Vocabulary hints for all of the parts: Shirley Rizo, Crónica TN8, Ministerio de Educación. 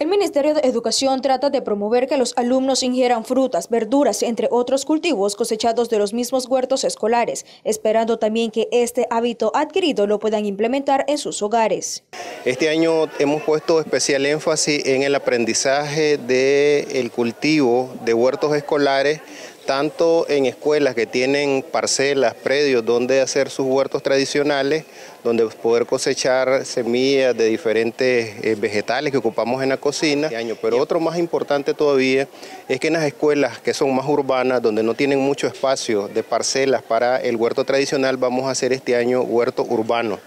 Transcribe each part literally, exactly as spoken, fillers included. El Ministerio de Educación trata de promover que los alumnos ingieran frutas, verduras, entre otros cultivos cosechados de los mismos huertos escolares, esperando también que este hábito adquirido lo puedan implementar en sus hogares. Este año hemos puesto especial énfasis en el aprendizaje del cultivo de huertos escolares, tanto en escuelas que tienen parcelas, predios donde hacer sus huertos tradicionales, donde poder cosechar semillas de diferentes vegetales que ocupamos en la cocina. Pero otro más importante todavía es que en las escuelas que son más urbanas, donde no tienen mucho espacio de parcelas para el huerto tradicional, vamos a hacer este año huertos urbanos.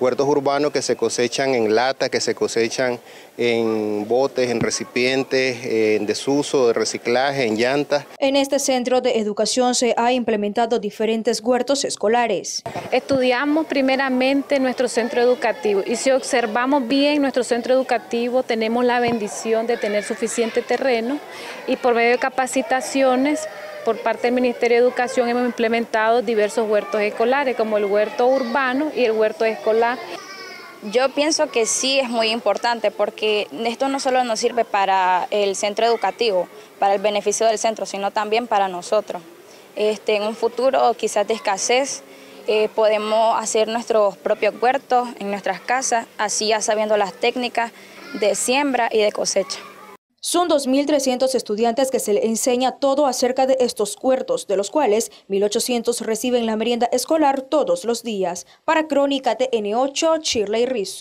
Huertos urbanos que se cosechan en lata, que se cosechan en botes, en recipientes, en desuso, de reciclaje, en llantas. En este centro de educación se ha implementado diferentes huertos escolares. Estudiamos primeramente nuestro centro educativo y si observamos bien nuestro centro educativo tenemos la bendición de tener suficiente terreno y por medio de capacitaciones por parte del Ministerio de Educación hemos implementado diversos huertos escolares, como el huerto urbano y el huerto escolar. Yo pienso que sí es muy importante porque esto no solo nos sirve para el centro educativo, para el beneficio del centro, sino también para nosotros. Este, en un futuro quizás de escasez eh, podemos hacer nuestros propios huertos en nuestras casas, así ya sabiendo las técnicas de siembra y de cosecha. Son dos mil trescientos estudiantes que se les enseña todo acerca de estos huertos, de los cuales mil ochocientos reciben la merienda escolar todos los días. Para Crónica T N ocho, Shirley Rizo.